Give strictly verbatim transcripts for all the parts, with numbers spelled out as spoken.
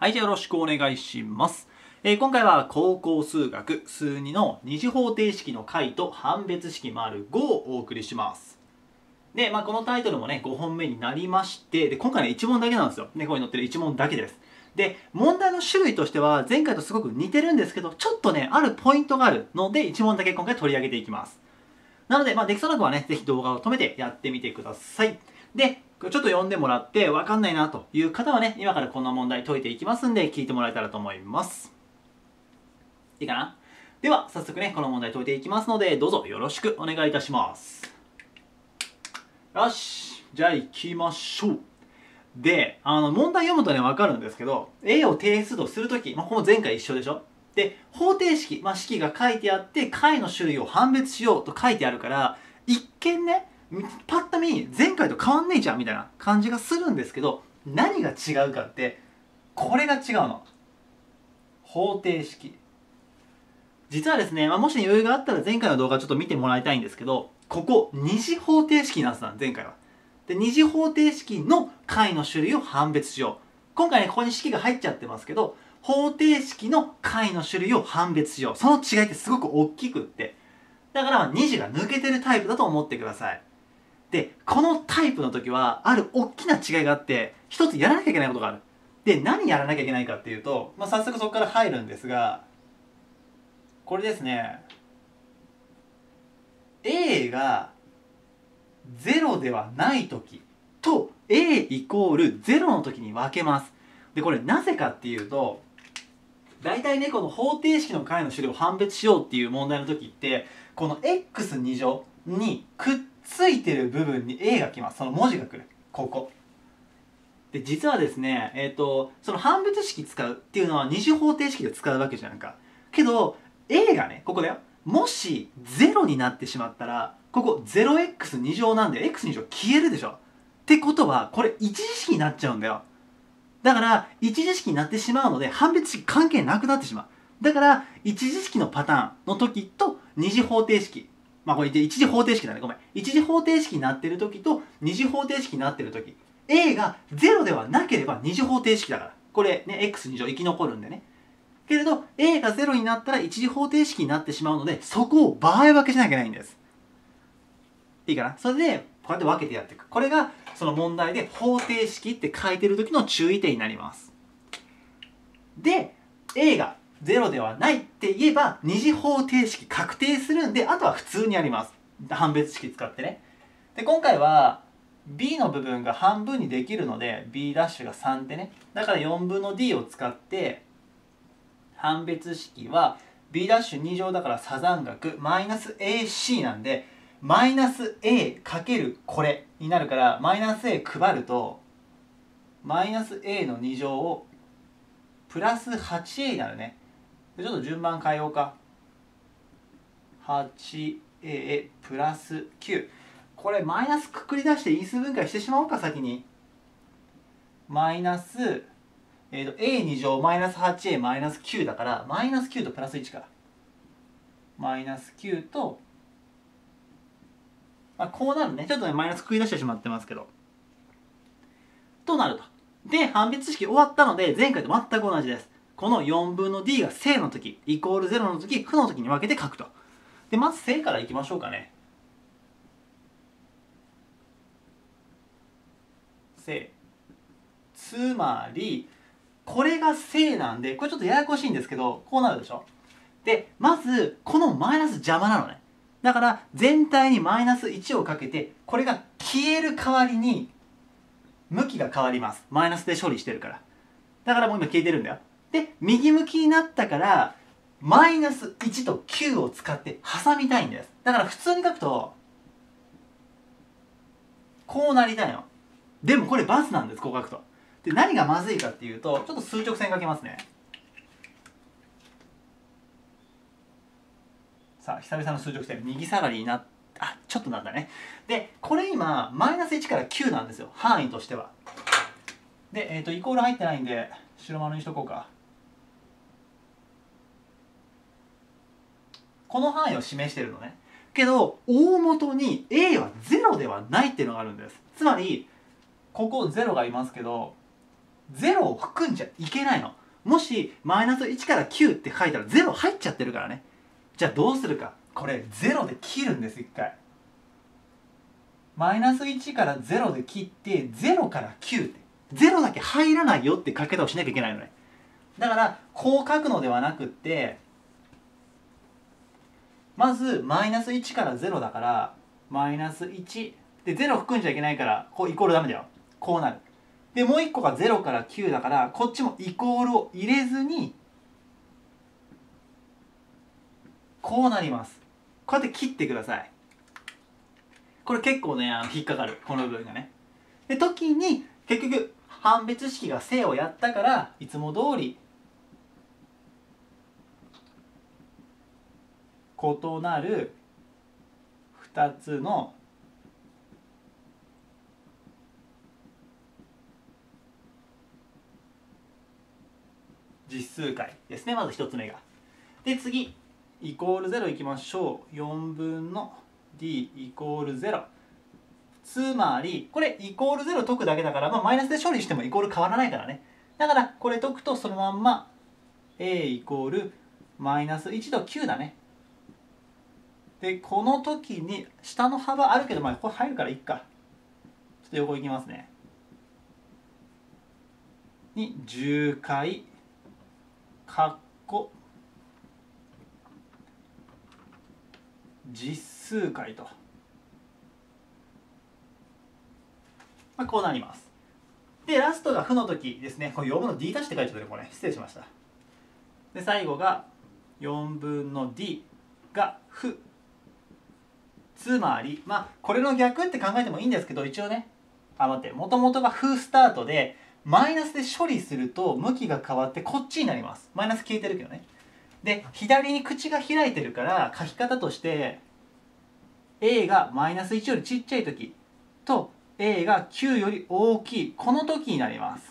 はい、じゃあよろしくお願いします。えー、今回は高校数学数にの二次方程式の解と判別式 ⑤ をお送りします。で、まあ、このタイトルもね、ごほんめになりまして、で、今回ね、いち問だけなんですよ。ね、ここに載ってるいち問だけです。で、問題の種類としては前回とすごく似てるんですけど、ちょっとね、あるポイントがあるので、いち問だけ今回取り上げていきます。なので、まあ、できそうな子はね、ぜひ動画を止めてやってみてください。で、ちょっと読んでもらって分かんないなという方はね、今からこの問題解いていきますんで、聞いてもらえたらと思います。いいかな？では、早速ね、この問題解いていきますので、どうぞよろしくお願いいたします。よし、じゃあ行きましょう。で、あの、問題読むとね、分かるんですけど、A を定数とするとき、まあ、ここも前回一緒でしょ？で、方程式、まあ、式が書いてあって、解の種類を判別しようと書いてあるから、一見ね、パッと見前回と変わんねえじゃんみたいな感じがするんですけど、何が違うかって、これが違うの。方程式、実はですね、まあ、もし余裕があったら前回の動画ちょっと見てもらいたいんですけど、ここ二次方程式なんですな、前回は。で、二次方程式の解の種類を判別しよう。今回ね、ここに式が入っちゃってますけど、方程式の解の種類を判別しよう。その違いってすごく大きくって、だから二次が抜けてるタイプだと思ってください。で、このタイプの時は、ある大きな違いがあって、一つやらなきゃいけないことがある。で、何やらなきゃいけないかっていうと、まあ、早速そこから入るんですが、これですね。A がゼロではない時と A イコールゼロの時に分けます。で、これなぜかっていうと、大体ね、この方程式の解の種類を判別しようっていう問題の時って、この エックス に 乗にくっついてる部分に A が来ます。その文字が来る、ここで。実はですね、えーと、その判別式使うっていうのは二次方程式で使うわけじゃんか。けど A がね、ここだよ。もしゼロになってしまったら、ここ ゼロエックス に 乗なんで エックス に 乗消えるでしょ。ってことはこれ一次式になっちゃうんだよ。だから一次式になってしまうので、判別式関係なくなってしまう。だから一次式のパターンの時と二次方程式、まあこれ一次方程式だね。ごめん。一次方程式になってる時と二次方程式になってる時、 A がゼロではなければ二次方程式だから。これね、エックス に 乗生き残るんでね。けれど、A がゼロになったら一次方程式になってしまうので、そこを場合分けしなきゃいけないんです。いいかな？それで、こうやって分けてやっていく。これが、その問題で方程式って書いてる時の注意点になります。で、A がゼロではないって言えば二次方程式確定するんで、あとは普通にやります。判別式使ってね。で、今回は B の部分が半分にできるので B' がさんでね、だからよんぶんの D を使って、判別式は B' に 乗だから差残額マイナス エーシー なんで、マイナス A かけるこれになるから、マイナス A 配るとマイナス A のに乗をプラス はちエー になるね。ちょっと順番変えようか。 はちエー プラスきゅう、これマイナスくくり出して因数分解してしまおうか。先にマイナス、えーと、エー に 乗マイナス はちエー マイナスきゅうだから、マイナスきゅうとプラスいちから、マイナスきゅうと、まあ、こうなるね。ちょっとねマイナスくくり出してしまってますけど、となると。で、判別式終わったので、前回と全く同じです。このよんぶんの D が正の時、イコールゼロの時、負の時に分けて書くと。で、まず正からいきましょうかね。正。つまり、これが正なんで、これちょっとややこしいんですけど、こうなるでしょ。で、まず、このマイナス邪魔なのね。だから、全体にマイナスいちをかけて、これが消える代わりに、向きが変わります。マイナスで処理してるから。だからもう今消えてるんだよ。で、右向きになったから、マイナスいちときゅうを使って挟みたいんです。だから普通に書くと、こうなりたいの。でもこれバツなんです、こう書くと。で、何がまずいかっていうと、ちょっと数直線書きますね。さあ、久々の数直線、右下がりになっ、あ、ちょっとなんだね。で、これ今、マイナスいちからきゅうなんですよ、範囲としては。で、えっと、イコール入ってないんで、白丸にしとこうか。この範囲を示してるのね。けど大元に A はゼロではないっていうのがあるんです。つまりここゼロがいますけど、ゼロを含んじゃいけないの。もしマイナスいちからきゅうって書いたらゼロ入っちゃってるからね。じゃあどうするか。これゼロで切るんです。いっかいマイナスいちからゼロで切ってゼロからきゅうってゼロだけ入らないよって書き方をしなきゃいけないのね。だからこう書くのではなくって、まずマイナスいちからゼロだからマイナスいちでゼロ含んじゃいけないからこうイコールダメだよ。こうなる。でもういっこがゼロからきゅうだからこっちもイコールを入れずにこうなります。こうやって切ってください。これ結構ねあの引っかかるこの部分がね。で時に結局判別式が正をやったからいつも通り異なるふたつの実数解ですね。まずひとつめが。で次イコールゼロいきましょう。よんぶんの d イコールゼロ。つまりこれイコールゼロ解くだけだから、まあ、マイナスで処理してもイコール変わらないからね。だからこれ解くとそのまんま a イコールマイナスいちときゅうだね。でこの時に下の幅あるけど、まあここ入るからいっか。ちょっと横いきますね。にじゅっかいかっこ実数解と、まあ、こうなります。でラストが負の時ですね。これ読むの d 足して書いちゃってる。これ失礼しました。で最後がよんぶんの d が負。つまりまあこれの逆って考えてもいいんですけど、一応ね、あ待って、もともとが負スタートでマイナスで処理すると向きが変わってこっちになります。マイナス消えてるけどね。で左に口が開いてるから書き方として a がマイナスいちよりちっちゃい時と a がきゅうより大きいこの時になります。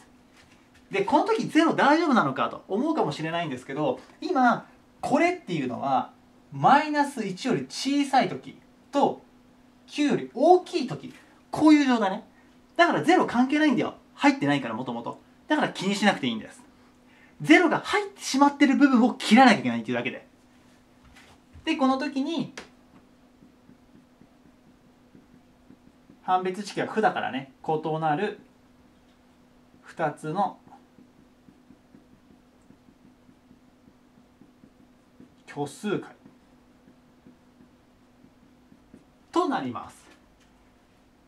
でこの時ゼロ大丈夫なのかと思うかもしれないんですけど、今これっていうのはマイナスいちより小さい時ときゅうより大きい時、こういう状態ね。だからゼロ関係ないんだよ。入ってないから、もともと。だから気にしなくていいんです。ゼロが入ってしまってる部分を切らなきゃいけないっていうだけで。でこの時に判別式は負だからね、異なるふたつの虚数解となります。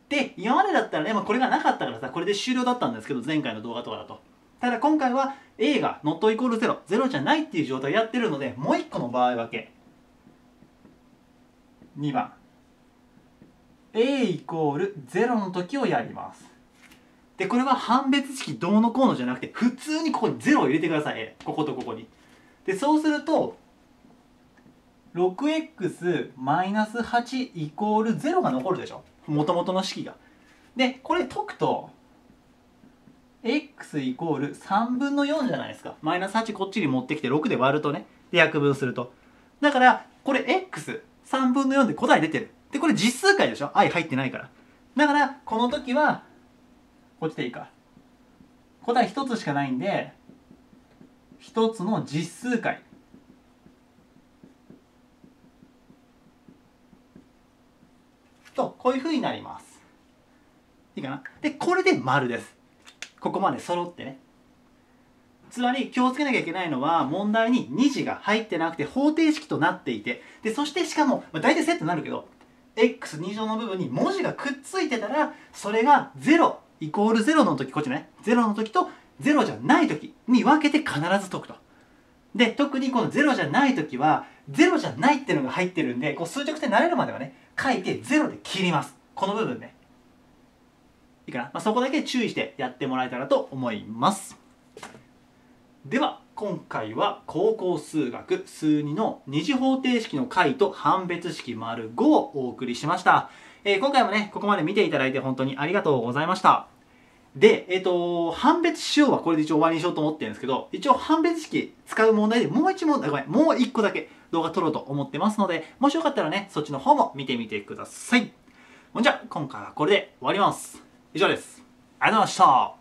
で今までだったらね、まあ、これがなかったからさ、これで終了だったんですけど、前回の動画とかだと。ただ今回は a が not イコールゼロ、ゼロじゃないっていう状態やってるので、もういっこの場合分け。にばん a イコールゼロの時をやります。でこれは判別式どうのこうのじゃなくて、普通にここにゼロを入れてください、a、こことここに。でそうすると ろくエックスマイナスはち イコールゼロが残るでしょ、もともとの式が。でこれ解くと x イコールさんぶんのよんじゃないですか。マイナスはちこっちに持ってきてろくで割るとね、で約分すると。だからこれ エックスさんぶんのよんで答え出てる。でこれ実数解でしょ、 i 入ってないから。だからこの時はこっちでいいか。答えひとつしかないんでひとつの実数解と、こういう風になります。いいかな。でこれで丸です。ここまで揃ってね。つまり気をつけなきゃいけないのは、問題にに次が入ってなくて方程式となっていて、でそしてしかも、まあ、大体セットになるけど エックスに 乗の部分に文字がくっついてたら、それがゼロイコールゼロの時、こっちね、ゼロの時とゼロじゃない時に分けて必ず解くと。で特にこのゼロじゃない時はゼロじゃないっていうのが入ってるんで、こう数直線に慣れるまではね書いてゼロで切ります。この部分ね。いいかな、まあ、そこだけ注意してやってもらえたらと思います。では今回は高校数学数にのに次方程式の解と判別式 ⑤ をお送りしました。えー、今回もねここまで見ていただいて本当にありがとうございました。で、えっと、判別しようはこれで一応終わりにしようと思ってるんですけど、一応判別式使う問題でもう一問題、ごめん、もう一個だけ動画撮ろうと思ってますので、もしよかったらね、そっちの方も見てみてください。ほんじゃ、今回はこれで終わります。以上です。ありがとうございました。